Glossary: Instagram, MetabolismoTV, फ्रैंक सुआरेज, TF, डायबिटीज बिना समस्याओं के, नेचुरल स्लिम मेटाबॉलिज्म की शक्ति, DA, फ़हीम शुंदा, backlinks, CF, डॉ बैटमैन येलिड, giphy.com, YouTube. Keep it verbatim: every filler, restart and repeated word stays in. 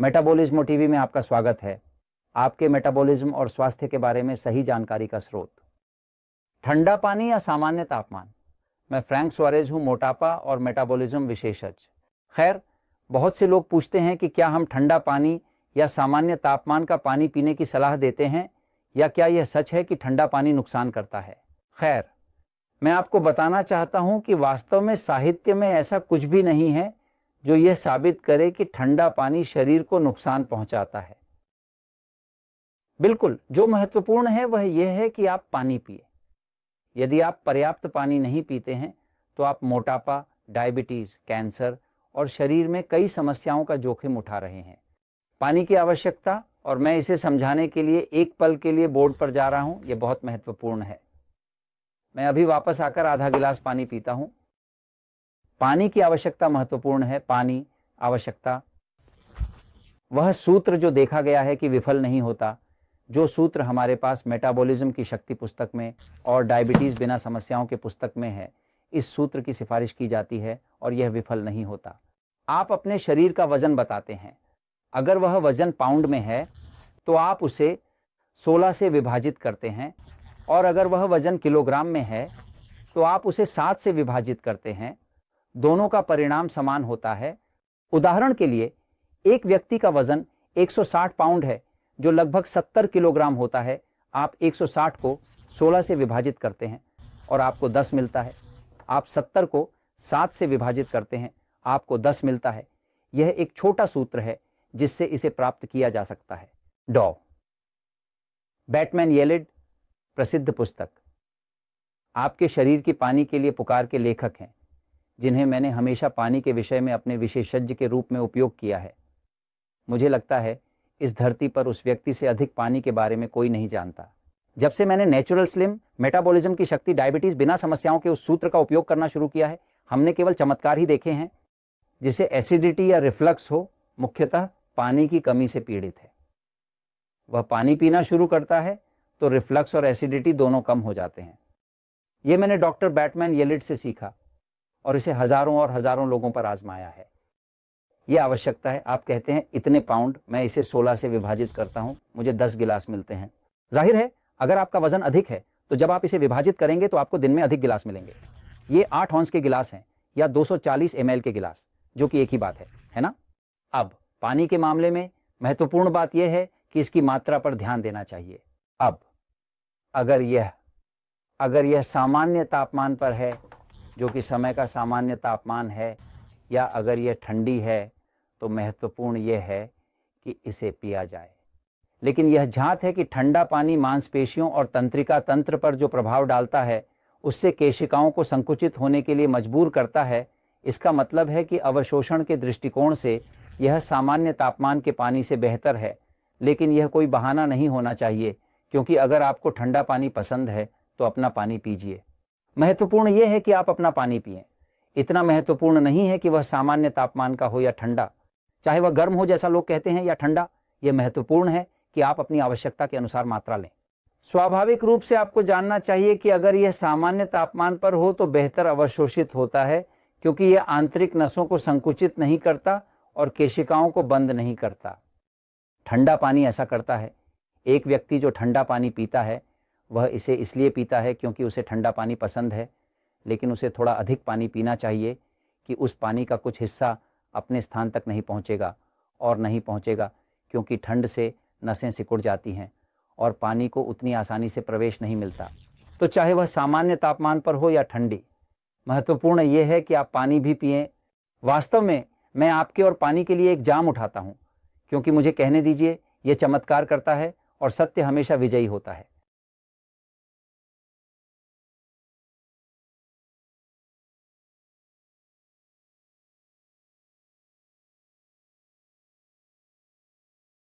Metabolism TV में आपका स्वागत है, आपके मेटाबॉलिज्म और स्वास्थ्य के बारे में सही जानकारी का स्रोत। ठंडा पानी या सामान्य तापमान। मैं फ्रैंक सुआरेज हूं, मोटापा और मेटाबॉलिज्म विशेषज्ञ। खैर, बहुत से लोग पूछते हैं कि क्या हम ठंडा पानी या सामान्य तापमान का पानी पीने की सलाह देते हैं, या क्या यह सच है कि ठंडा पानी नुकसान करता है। खैर, मैं आपको बताना चाहता हूं कि वास्तव में साहित्य में ऐसा कुछ भी नहीं है जो यह साबित करे कि ठंडा पानी शरीर को नुकसान पहुंचाता है। बिल्कुल, जो महत्वपूर्ण है वह यह है कि आप पानी पिए। यदि आप पर्याप्त पानी नहीं पीते हैं तो आप मोटापा, डायबिटीज, कैंसर और शरीर में कई समस्याओं का जोखिम उठा रहे हैं। पानी की आवश्यकता, और मैं इसे समझाने के लिए एक पल के लिए बोर्ड पर जा रहा हूं, यह बहुत महत्वपूर्ण है। मैं अभी वापस आकर आधा गिलास पानी पीता हूं। पानी की आवश्यकता महत्वपूर्ण है। पानी आवश्यकता, वह सूत्र जो देखा गया है कि विफल नहीं होता, जो सूत्र हमारे पास मेटाबॉलिज्म की शक्ति पुस्तक में और डायबिटीज बिना समस्याओं के पुस्तक में है। इस सूत्र की सिफारिश की जाती है और यह विफल नहीं होता। आप अपने शरीर का वजन बताते हैं। अगर वह वजन पाउंड में है तो आप उसे सोलह से विभाजित करते हैं, और अगर वह वजन किलोग्राम में है तो आप उसे सात से विभाजित करते हैं। दोनों का परिणाम समान होता है। उदाहरण के लिए, एक व्यक्ति का वजन एक सौ साठ पाउंड है जो लगभग सत्तर किलोग्राम होता है। आप एक सौ साठ को सोलह से विभाजित करते हैं और आपको दस मिलता है। आप सत्तर को सात से विभाजित करते हैं, आपको दस मिलता है। यह एक छोटा सूत्र है जिससे इसे प्राप्त किया जा सकता है। डॉ बैटमैन येलिड, प्रसिद्ध पुस्तक, आपके शरीर की पानी के लिए पुकार के लेखक हैं, जिन्हें मैंने हमेशा पानी के विषय में अपने विशेषज्ञ के रूप में उपयोग किया है। मुझे लगता है इस धरती पर उस व्यक्ति से अधिक पानी के बारे में कोई नहीं जानता। जब से मैंने नेचुरल स्लिम मेटाबॉलिज्म की शक्ति, डायबिटीज बिना समस्याओं के, उस सूत्र का उपयोग करना शुरू किया है, हमने केवल चमत्कार ही देखे हैं जिसे एसिडिटी या रिफ्लक्स हो, मुख्यतः पानी की कमी से पीड़ित है। वह पानी पीना शुरू करता है तो रिफ्लक्स और एसिडिटी दोनों कम हो जाते हैं। यह मैंने डॉ बैटमैन येलिड से सीखा और इसे हजारों और हजारों लोगों पर आजमाया है। यह आवश्यकता है। आप कहते हैं इतने पाउंड, मैं इसे सोलह से विभाजित करता हूं, मुझे दस गिलास मिलते हैं। जाहिर है, अगर आपका वजन अधिक है तो जब आप इसे विभाजित करेंगे तो आपको दिन में अधिक गिलास मिलेंगे। ये आठ औंस के गिलास हैं या दो सौ चालीस एमएल के गिलास, जो कि एक ही बात है, है ना। अब पानी के मामले में महत्वपूर्ण बात यह है कि इसकी मात्रा पर ध्यान देना चाहिए। अब अगर यह अगर यह सामान्य तापमान पर है, जो कि समय का सामान्य तापमान है, या अगर यह ठंडी है तो महत्वपूर्ण यह है कि इसे पिया जाए। लेकिन यह जांच है कि ठंडा पानी मांसपेशियों और तंत्रिका तंत्र पर जो प्रभाव डालता है, उससे केशिकाओं को संकुचित होने के लिए मजबूर करता है। इसका मतलब है कि अवशोषण के दृष्टिकोण से यह सामान्य तापमान के पानी से बेहतर है, लेकिन यह कोई बहाना नहीं होना चाहिए, क्योंकि अगर आपको ठंडा पानी पसंद है तो अपना पानी पीजिए। महत्वपूर्ण यह है कि आप अपना पानी पिएं। इतना महत्वपूर्ण नहीं है कि वह सामान्य तापमान का हो या ठंडा, चाहे वह गर्म हो जैसा लोग कहते हैं या ठंडा। यह महत्वपूर्ण है कि आप अपनी आवश्यकता के अनुसार मात्रा लें। स्वाभाविक रूप से आपको जानना चाहिए कि अगर यह सामान्य तापमान पर हो तो बेहतर अवशोषित होता है, क्योंकि यह आंतरिक नसों को संकुचित नहीं करता और केशिकाओं को बंद नहीं करता। ठंडा पानी ऐसा करता है। एक व्यक्ति जो ठंडा पानी पीता है वह इसे इसलिए पीता है क्योंकि उसे ठंडा पानी पसंद है, लेकिन उसे थोड़ा अधिक पानी पीना चाहिए कि उस पानी का कुछ हिस्सा अपने स्थान तक नहीं पहुंचेगा और नहीं पहुंचेगा क्योंकि ठंड से नसें सिकुड़ जाती हैं और पानी को उतनी आसानी से प्रवेश नहीं मिलता। तो चाहे वह सामान्य तापमान पर हो या ठंडी, महत्वपूर्ण यह है कि आप पानी भी पिएं। वास्तव में मैं आपके और पानी के लिए एक जाम उठाता हूँ, क्योंकि मुझे कहने दीजिए, यह चमत्कार करता है और सत्य हमेशा विजयी होता है।